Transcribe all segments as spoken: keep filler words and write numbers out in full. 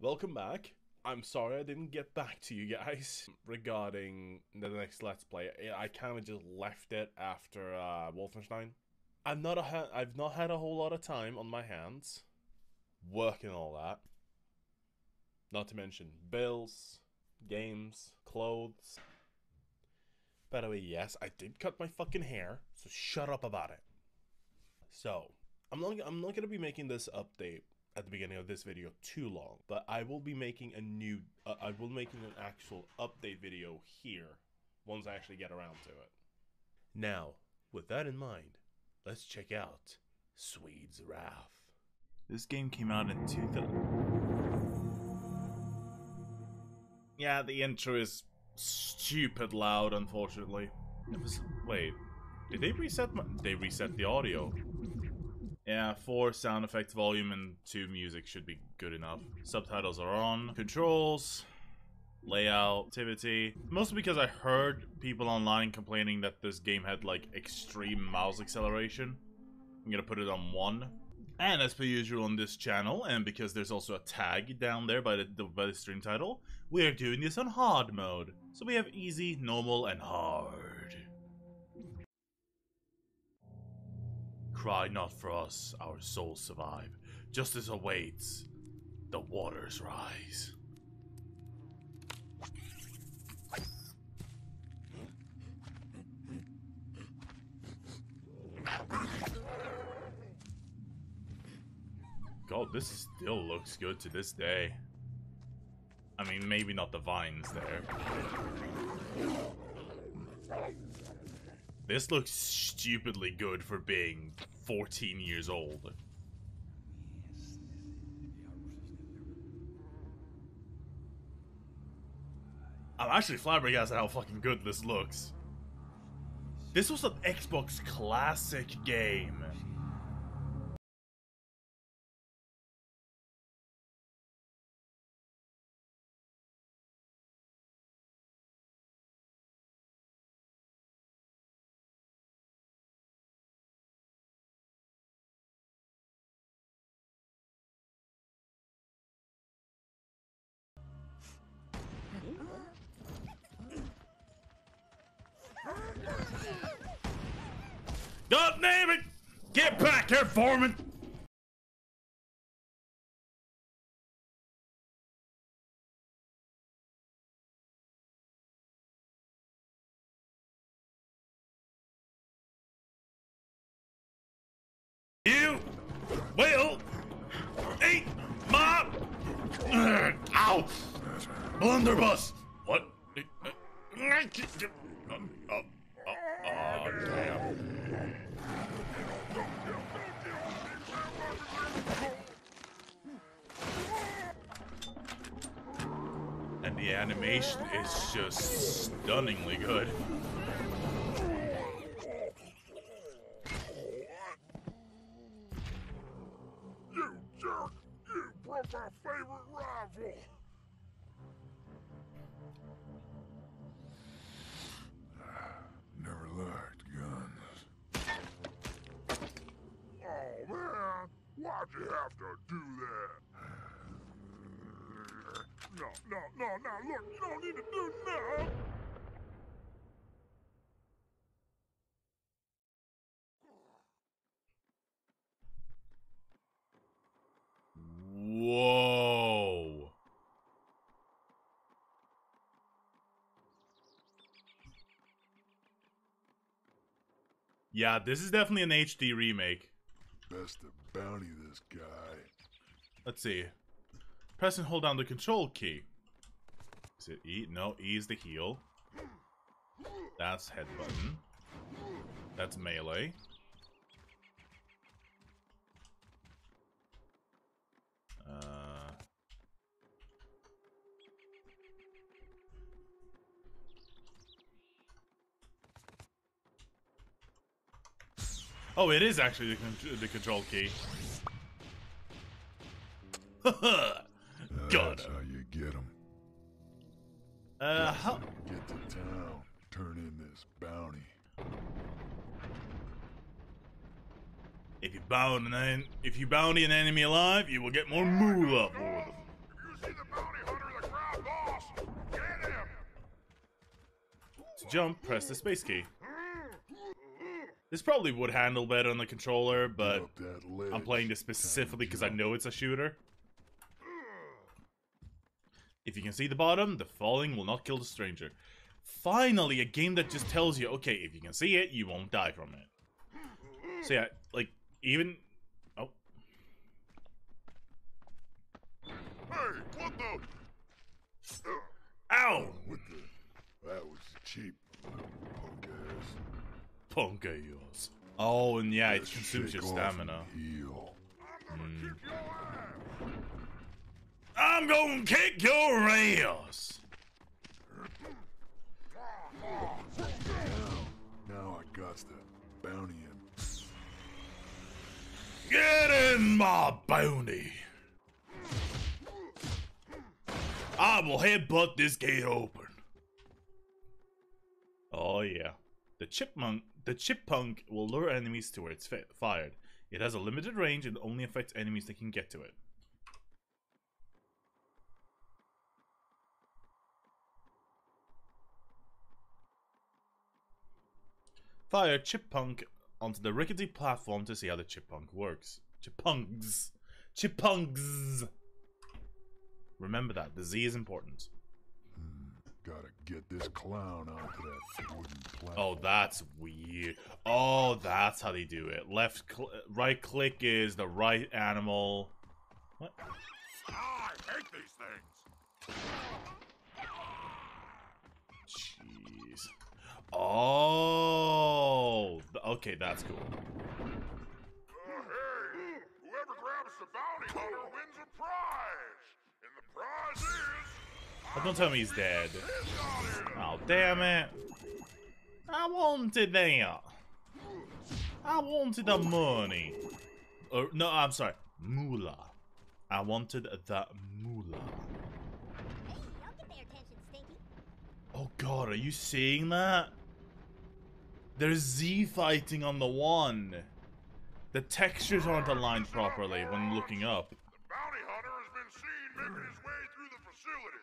Welcome back. I'm sorry I didn't get back to you guys regarding the next Let's Play. I kind of just left it after uh, Wolfenstein. I'm not a I've not had a whole lot of time on my hands, working all that. Not to mention bills, games, clothes. By the way, yes, I did cut my fucking hair, so shut up about it. So I'm not I'm not gonna be making this update at the beginning of this video too long, but I will be making a new uh, I will be making an actual update video here once I actually get around to it. Now, with that in mind, let's check out Swede's Wrath. This game came out in two thousand. Yeah, the intro is stupid loud, unfortunately. It was, wait, did they reset my, they reset the audio? Yeah, four sound effects, volume, and two music should be good enough. Subtitles are on. Controls, layout, activity. Mostly because I heard people online complaining that this game had, like, extreme mouse acceleration. I'm gonna put it on one. And as per usual on this channel, and because there's also a tag down there by the, by the stream title, we are doing this on hard mode. So we have easy, normal, and hard. Cry not for us, our souls survive. Justice awaits, the waters rise. God, this still looks good to this day. I mean, maybe not the vines there. This looks stupidly good for being fourteen years old. I'm actually flabbergasted how fucking good this looks. This was an Xbox classic game. God damn it! Get back here, Foreman! You will eat my ow blunderbuss. What? Oh, oh, damn. And the animation is just stunningly good. You jerk! You broke my favorite rival! Never liked guns. Oh man, why'd you have to do that? No, no, no, no, look, you don't need to do it now! Whoa! Yeah, this is definitely an H D remake. Best to bounty this guy. Let's see. Press and hold down the control key. Is it E? No, E is the heal. That's head button. That's melee. Uh. Oh, it is actually the, con the control key. Haha! Uh, that's how you get them. Uh, how? Get to town. Turn in this bounty. If you bound an en if you bounty an enemy alive, you will get more moolah for them. jump, press the space key. This probably would handle better on the controller, but I'm playing this specifically because I know it's a shooter. If you can see the bottom, the falling will not kill the stranger. Finally, a game that just tells you, okay, if you can see it, you won't die from it. So yeah, like, even... Oh. Hey, what the... Ow! What the... That was cheap. Punk ass. Punk ass. Oh, and yeah, Let's it consumes your stamina. I'm gonna mm. kick your ass! I'm gonna kick your ass! Now, now I got the bounty in. Get in my bounty! I will headbutt this gate open. Oh yeah. The Chippunk, the Chippunk will lure enemies to where it's fired. It has a limited range and only affects enemies that can get to it. Fire Chippunk onto the rickety platform to see how the Chippunk works. Chippunks. Chippunks. Remember that. The Z is important. Hmm. Gotta get this clown onto that wooden platform. Oh, that's weird. Oh, that's how they do it. Left, cl right click is the right animal. What? Oh, I hate these things. Jeez. Oh, okay, that's cool. Uh, hey, whoever grabs the bounty hunter wins a prize, and the prize is. Oh, don't tell me he's dead. Oh, damn it! I wanted that. I wanted the money. Or no, I'm sorry, moolah. I wanted the moolah. Hey, don't get their attention, Stinky. Oh God, are you seeing that? There's Z fighting on the one. The textures aren't aligned properly when looking up. The bounty hunter has been seen making his way through the facility.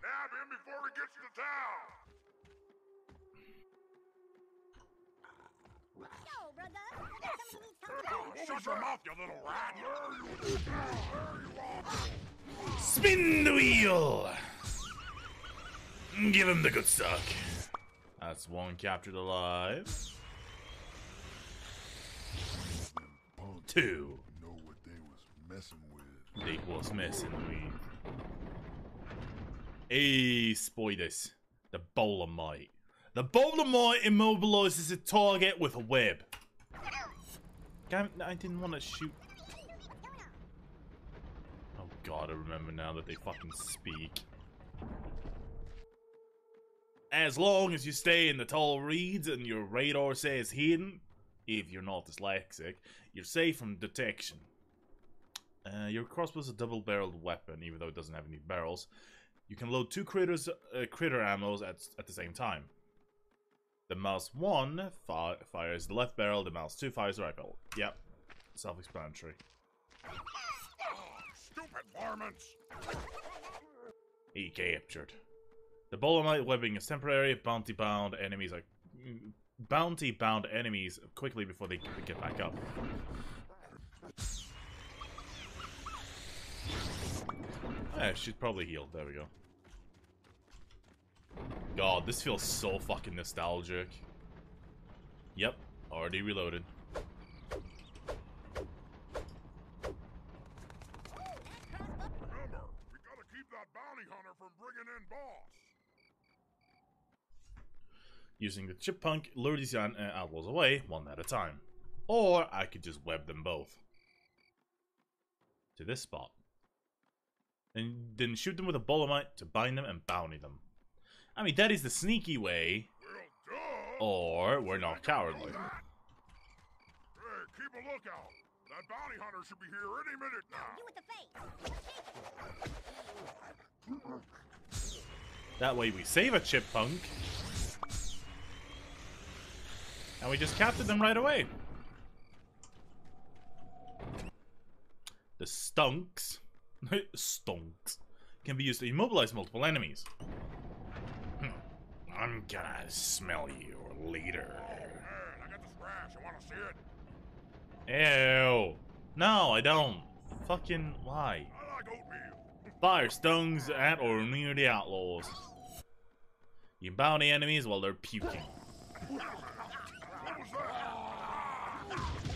Nab him before he gets to town. Yo, brother. Yes. Oh, shut your mouth, you little rat. There you are. Spin the wheel. Give him the good suck. That's one captured alive. Two. Know what they was messing with. They was messing with. Hey, Swede's. The Bolamite. The Bolamite immobilizes a target with a web. Damn, I didn't want to shoot. Oh God, I remember now that they fucking speak. As long as you stay in the tall reeds and your radar says hidden, if you're not dyslexic, you're safe from detection. Uh, your crossbow is a double-barreled weapon, even though it doesn't have any barrels. You can load two critters, uh, critter ammos at, at the same time. The mouse one fi fires the left barrel, the mouse two fires the right barrel. Yep, self-explanatory. Stupid varmints! He captured. The Bolamite webbing is temporary. Bounty-bound enemies are bounty-bound enemies quickly before they get back up. Yeah, she's probably healed. There we go. God, this feels so fucking nostalgic. Yep, already reloaded. Remember, we gotta keep that bounty hunter from bringing in boss. Using the Chippunk, lure these outlaws away one at a time. Or I could just web them both to this spot. And then shoot them with a Bolamite to bind them and bounty them. I mean, that is the sneaky way. Well, or we're not cowardly. Hey, keep a lookout. That bounty hunter should be here any minute now. That way we save a Chippunk. And we just captured them right away. The Stunkz, Stunkz can be used to immobilize multiple enemies. I'm gonna smell you later. Oh, man, I got this rash. I wanna see it. Ew. No, I don't. Fucking why? I like oatmeal. Fire Stunkz at or near the outlaws. You bow the enemies while they're puking. What was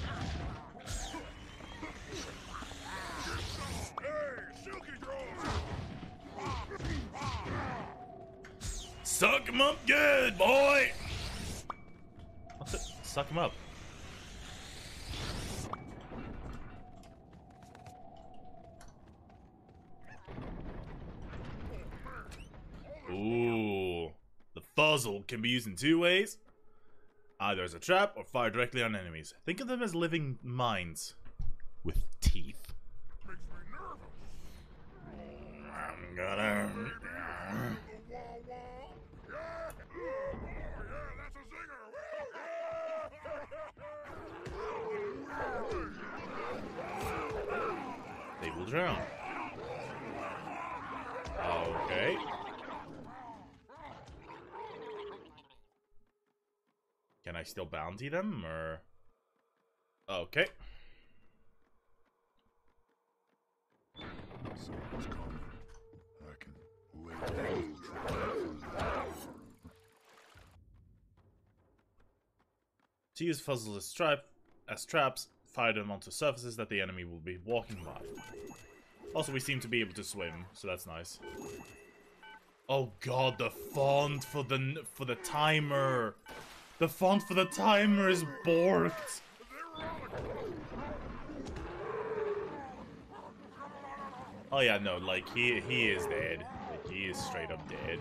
that? Hey, silky drone. Suck him up good, boy. What's it? Suck him up. Ooh. The fuzzle can be used in two ways. Either as a trap or fire directly on enemies. Think of them as living mines with teeth. Makes me nervous. I'm gonna... They will drown. Okay. Can I still bounty them, or...? Okay. Someone's coming. I can wait for to use fuzzles as, trap, as traps, fire them onto surfaces that the enemy will be walking by. Also, we seem to be able to swim, so that's nice. Oh god, the font for the, for the timer! The font for the timer is borked! Oh yeah, no, like, he he is dead. Like, he is straight up dead.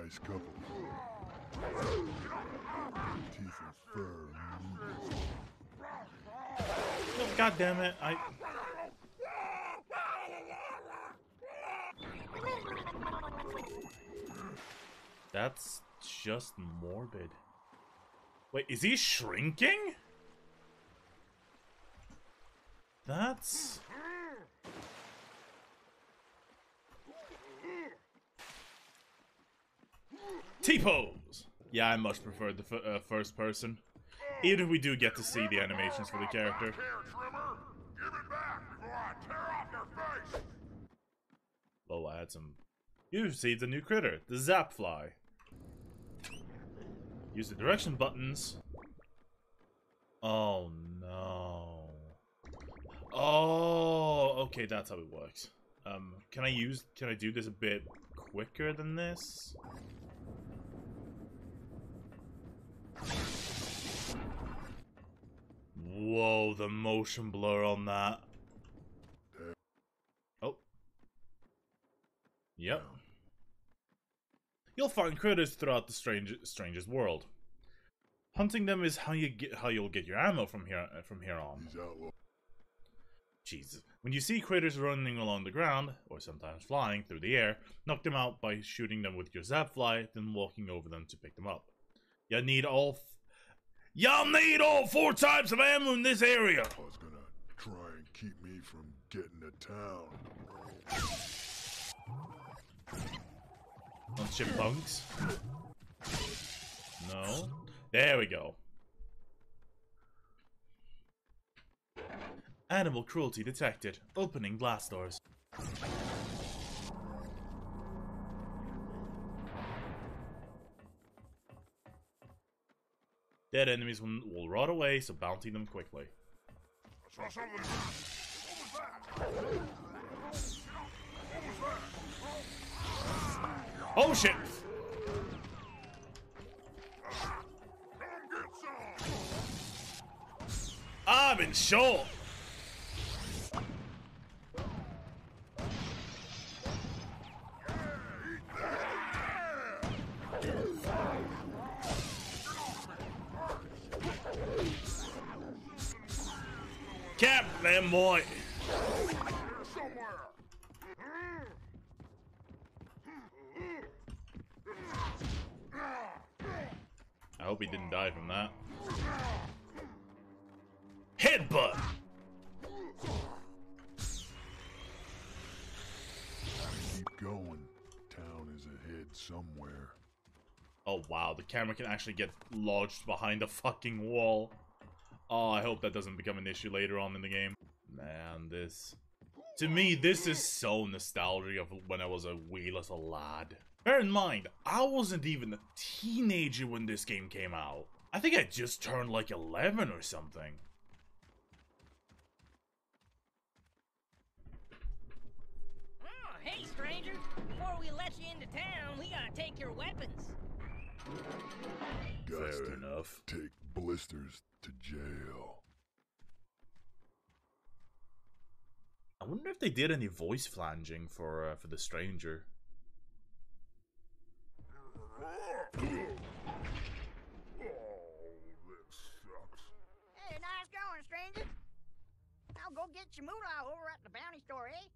Nice couple. Teeth and fur. Oh, god damn it, I... That's just morbid. Wait, is he shrinking? That's... T-pose! Yeah, I much prefer the f uh, first person. Even if we do get to see the animations for the character. Oh, I had some... You received a new critter, the Zapfly. Use the direction buttons. Oh no. Oh, okay, that's how it works. Um, can I use, can I do this a bit quicker than this? Whoa, the motion blur on that. Oh. Yep. You'll find critters throughout the strange, strangest world. Hunting them is how you get how you'll get your ammo from here from here on. Jesus! When you see critters running along the ground, or sometimes flying through the air, knock them out by shooting them with your Zapfly, then walking over them to pick them up. You need all. F Y'all need all four types of ammo in this area. I was gonna try and keep me from getting to town. On chipmunks? No. There we go. Animal cruelty detected. Opening glass doors. Dead enemies will, will rot away, so bounty them quickly. I saw something. What was that? What was that? Oh shit! I'm in shock! Cap them boy! I hope he didn't die from that. Headbutt! Keep going. Town is ahead somewhere. Oh wow, the camera can actually get lodged behind a fucking wall. Oh, I hope that doesn't become an issue later on in the game. Man, this... To me, this is so nostalgic of when I was a wee little lad. Bear in mind, I wasn't even a teenager when this game came out. I think I just turned like eleven or something. Oh, hey stranger, before we let you into town, we gotta take your weapons. Fair enough. Take blisters to jail. I wonder if they did any voice flanging for uh, for the stranger. Oh, this sucks. Hey, nice going, stranger. I'll go get Shimura over at the bounty store, eh?